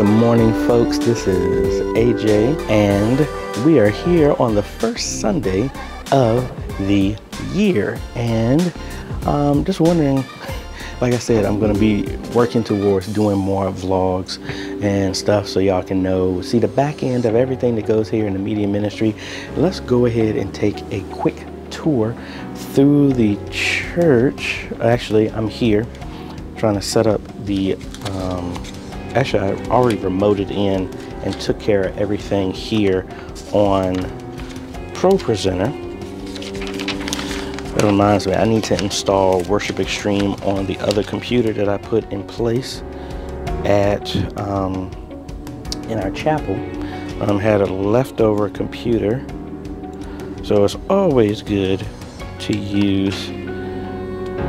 Good morning, folks. This is AJ, and we are here on the first Sunday of the year. And just wondering, like I said, I'm going to be working towards doing more vlogs and stuff so y'all can know, see the back end of everything that goes here in the media ministry. Let's go ahead and take a quick tour through the church. Actually, I'm here trying to set up the actually, I already remoted in and took care of everything here on ProPresenter. It reminds me, I need to install Worship Extreme on the other computer that I put in place at in our chapel. Had a leftover computer, so it's always good to use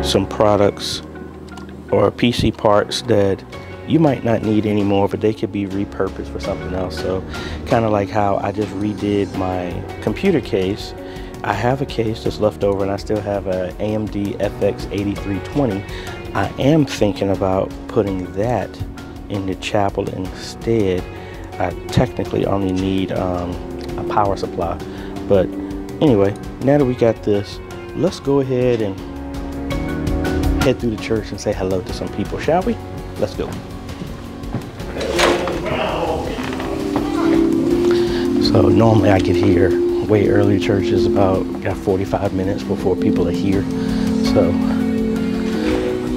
some products or PC parts that you might not need anymore, but they could be repurposed for something else. So kind of like how I just redid my computer case. I have a case that's left over, and I still have a AMD FX 8320. I am thinking about putting that in the chapel instead. I technically only need a power supply. But anyway, now that we got this, let's go ahead and head through the church and say hello to some people, shall we? Let's go. So normally I get here way early. Church is about 45 minutes before people are here. So,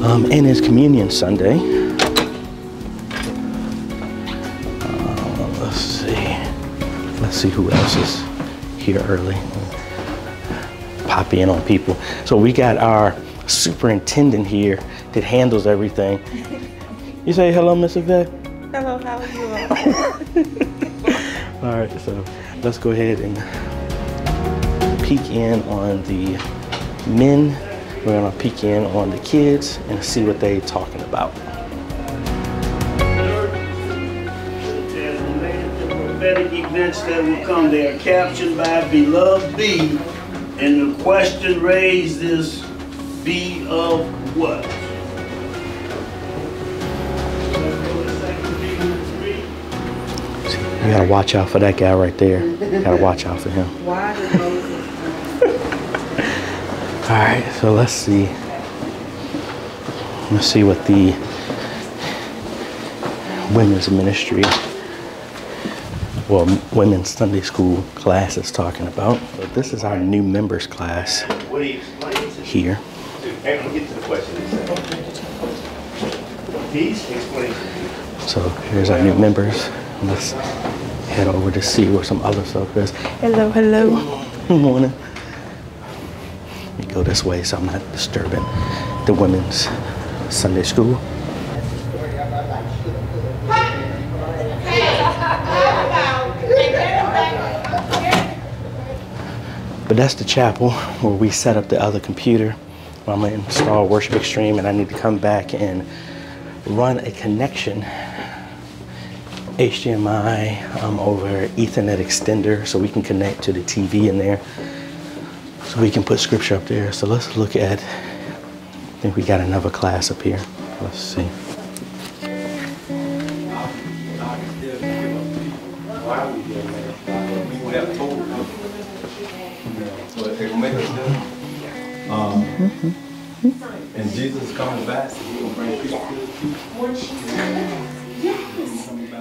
and it's Communion Sunday. Let's see who else is here early. Pop in on people. So we got our superintendent here that handles everything. You say hello, Miss Yvette? Hello, how are you? All right, so let's go ahead and peek in on the men. We're gonna peek in on the kids and see what they're talking about. Prophetic events that will come, they are captured by beloved B, and the question raised is, B of what? You gotta watch out for that guy right there. You gotta watch out for him. Why did Moses come? All right, so let's see. Let's see what the women's ministry, well, women's Sunday school class is talking about. So this is our new members class here. Hey, we'll get to the question. Please explain. So here's our new members. Let's head over to see where some other stuff is. Hello, hello. Good morning. Let me go this way so I'm not disturbing the women's Sunday school. But that's the chapel where we set up the other computer. I'm going to install Worship Extreme, and I need to come back and run a connection. HDMI over Ethernet extender so we can connect to the TV in there so we can put scripture up there. So let's look at, I think we got another class up here. Let's see. And Jesus comes back, he will bring people to the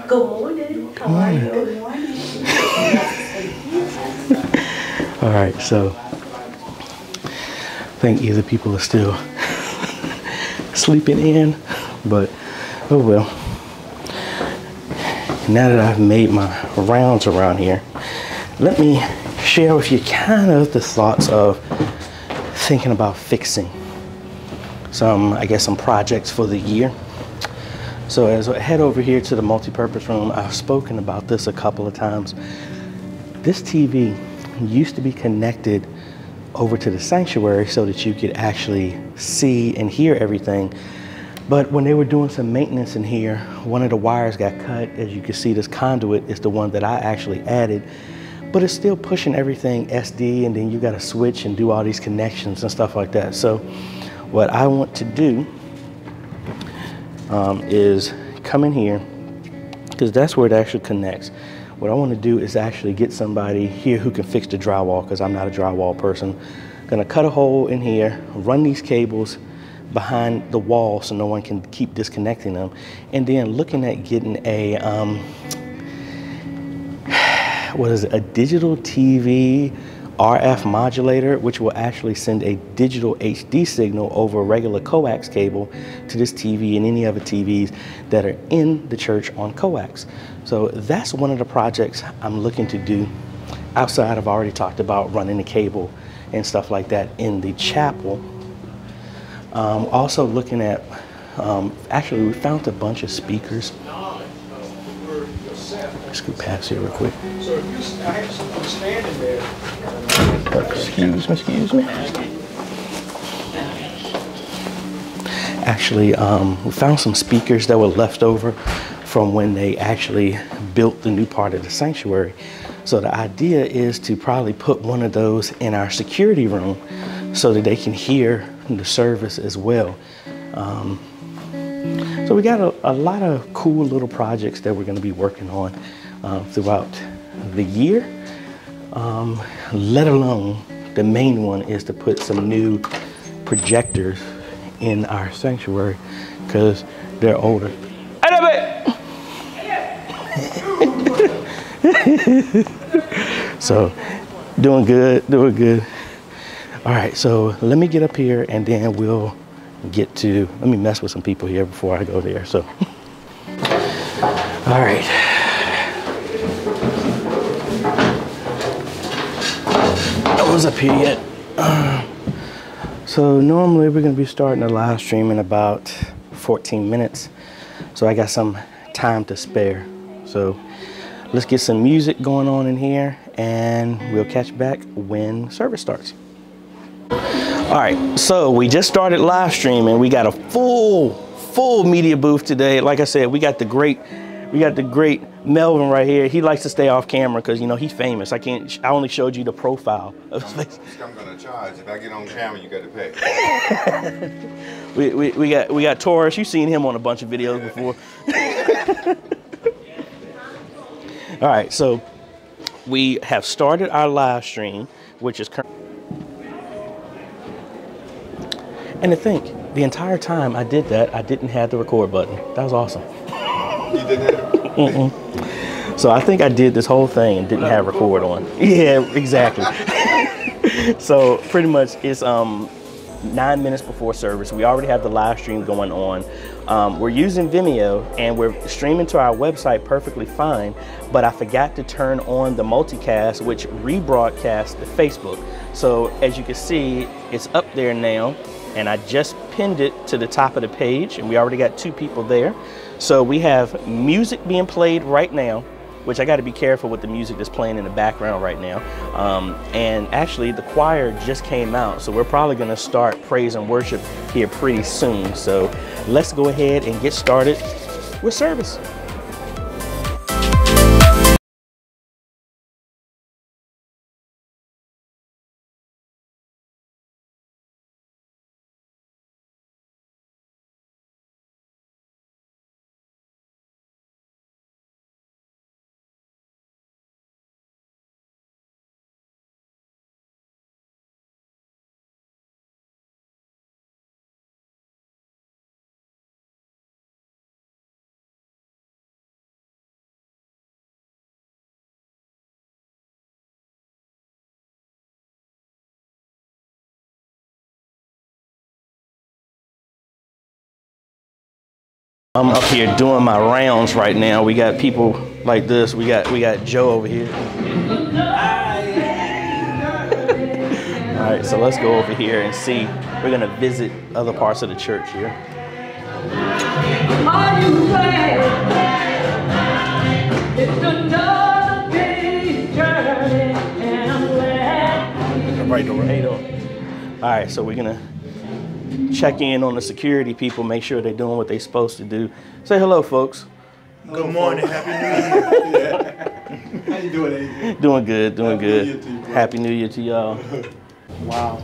Good morning. How are you? Good morning. All right, so I think either people are still sleeping in, but oh well. Now that I've made my rounds around here, let me share with you kind of the thoughts of thinking about fixing some, I guess, some projects for the year. So as I head over here to the multi-purpose room, I've spoken about this a couple of times. This TV used to be connected over to the sanctuary so that you could actually see and hear everything. But when they were doing some maintenance in here, one of the wires got cut. As you can see, this conduit is the one that I actually added, but it's still pushing everything SD, and then you gotta switch and do all these connections and stuff like that. So what I want to do is come in here, because that's where it actually connects. What I want to do is actually get somebody here who can fix the drywall, because I'm not a drywall person. I'm going to cut a hole in here, run these cables behind the wall so no one can keep disconnecting them, and then looking at getting a what is it, a digital TV RF modulator, which will actually send a digital HD signal over a regular coax cable to this TV and any other TVs that are in the church on coax. So that's one of the projects I'm looking to do. Outside, I've already talked about running the cable and stuff like that in the chapel. Also looking at, actually we found a bunch of speakers. Scoot past here real quick. So if you're standing there, excuse me. Actually, we found some speakers that were left over from when they actually built the new part of the sanctuary. So the idea is to probably put one of those in our security room so that they can hear the service as well. So we got a lot of cool little projects that we're going to be working on throughout the year, let alone the main one is to put some new projectors in our sanctuary because they're older. I love it! So doing good, doing good. All right, so let me get up here and then we'll get to, let me mess with some people here before I go there, so. All right. No one's up here yet. So normally we're gonna be starting a live stream in about 14 minutes. So I got some time to spare. So let's get some music going on in here and we'll catch back when service starts. All right, so we just started live streaming. We got a full media booth today. Like I said, we got the great Melvin right here. He likes to stay off camera because, you know, he's famous. I only showed you the profile. I'm gonna charge. If I get on camera, you gotta pay. we got Taurus. You've seen him on a bunch of videos before. All right, so we have started our live stream, which is currently. And to think, the entire time I did that, I didn't have the record button. That was awesome. You didn't have it? Mm-mm. So I think I did this whole thing and didn't have record on. Yeah, exactly. So pretty much it's 9 minutes before service. We already have the live stream going on. We're using Vimeo and we're streaming to our website perfectly fine, but I forgot to turn on the multicast, which rebroadcasts to Facebook. So as you can see, it's up there now. And I just pinned it to the top of the page and we already got 2 people there. So we have music being played right now, which I got to be careful with the music that's playing in the background right now. And actually the choir just came out, so we're probably going to start praise and worship here pretty soon. So let's go ahead and get started with service. I'm up here doing my rounds right now. We got people like this. We got Joe over here. All right, so let's go over here and see. We're gonna visit other parts of the church here. Are you glad? It's another day's journey and I'm glad. Right on, right on. All right, so we're gonna check in on the security people, make sure they're doing what they're supposed to do. Say hello, folks. Hello, good morning. Folks. Happy New Year. Yeah. How you doing, AJ? Doing good, doing good. Happy New Year to y'all. Wow.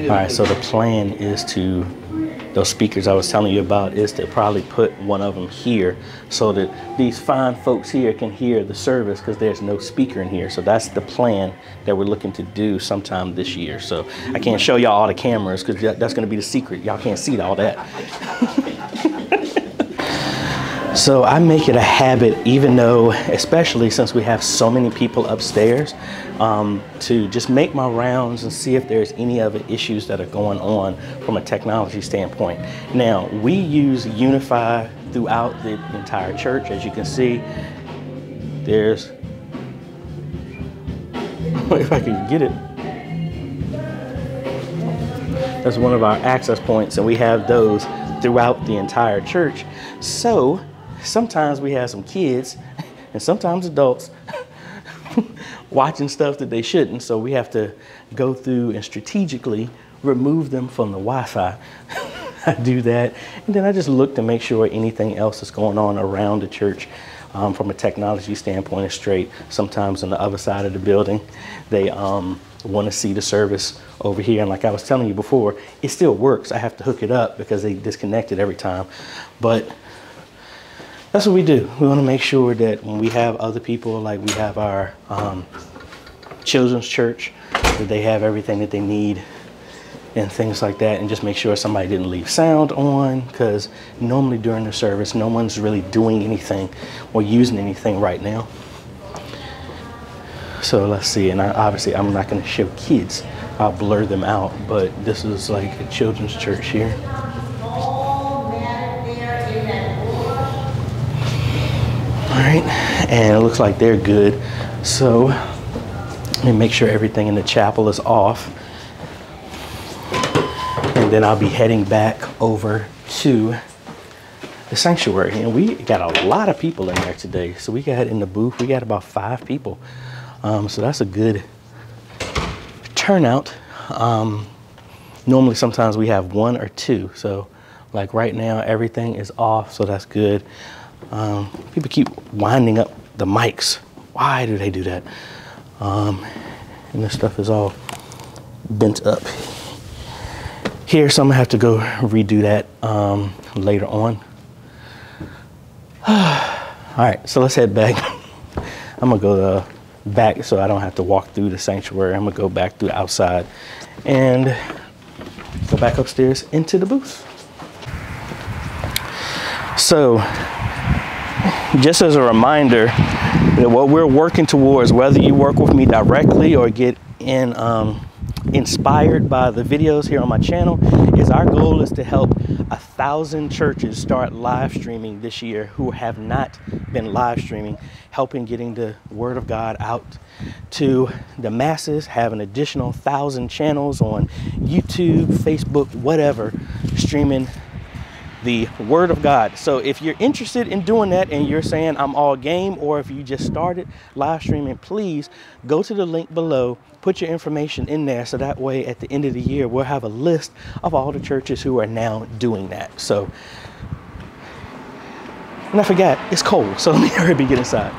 All right, so the plan is to Those speakers I was telling you about is to probably put one of them here so that these fine folks here can hear the service, because there's no speaker in here. So that's the plan that we're looking to do sometime this year. So I can't show y'all all the cameras because that's going to be the secret. Y'all can't see all that. So I make it a habit, even though, especially since we have so many people upstairs, to just make my rounds and see if there's any other issues that are going on from a technology standpoint. Now, we use Unify throughout the entire church. As you can see, there's, if I can get it, that's one of our access points, and we have those throughout the entire church. So sometimes we have some kids and sometimes adults watching stuff that they shouldn't, so we have to go through and strategically remove them from the Wi-Fi. I do that, and then I just look to make sure anything else that's going on around the church from a technology standpoint is straight. Sometimes on the other side of the building, they want to see the service over here, and like I was telling you before, it still works. I have to hook it up because they disconnect it every time, but that's what we do. We want to make sure that when we have other people, like we have our children's church, that they have everything that they need and things like that, and just make sure somebody didn't leave sound on, because normally during the service, no one's really doing anything or using anything right now. So let's see, and obviously I'm not going to show kids. I'll blur them out, but this is like a children's church here. All right, and it looks like they're good. So let me make sure everything in the chapel is off. And then I'll be heading back over to the sanctuary. And we got a lot of people in there today. So we got in the booth, we got about 5 people. So that's a good turnout. Normally sometimes we have 1 or 2. So like right now, everything is off, so that's good. People keep winding up the mics. Why do they do that? And this stuff is all bent up here, so I'm gonna have to go redo that later on. All right, so let's head back. I'm gonna go back so I don't have to walk through the sanctuary. I'm gonna go back through the outside and go back upstairs into the booth. So just as a reminder, that what we're working towards, whether you work with me directly or get in, inspired by the videos here on my channel, is our goal is to help 1,000 churches start live streaming this year who have not been live streaming, helping getting the Word of God out to the masses, have an additional 1,000 channels on YouTube, Facebook, whatever, streaming the Word of God. So if you're interested in doing that and you're saying I'm all game, or if you just started live streaming, please go to the link below, put your information in there, so that way at the end of the year we'll have a list of all the churches who are now doing that. So, and I forgot, it's cold, so let me hurry and get inside.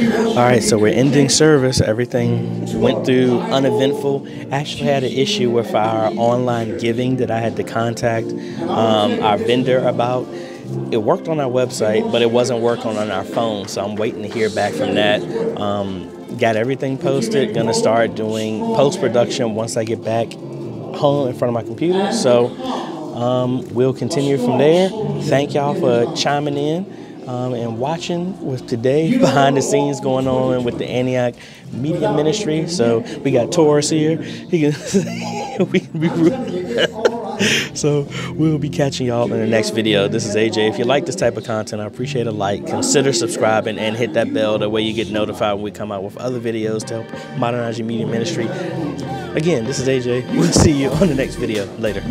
All right, so we're ending service. Everything went through uneventful. Actually had an issue with our online giving that I had to contact our vendor about. It worked on our website, but it wasn't working on our phone, so I'm waiting to hear back from that. Got everything posted. Gonna start doing post-production once I get back home in front of my computer. So we'll continue from there. Thank y'all for chiming in. And watching with today behind the scenes going on with the Antioch Media Ministry. So we got Taurus here. He can, we can be rude. So we'll be catching y'all in the next video. This is AJ. If you like this type of content, I appreciate a like. Consider subscribing and hit that bell. That way you get notified when we come out with other videos to help modernize your media ministry. Again, this is AJ. We'll see you on the next video. Later.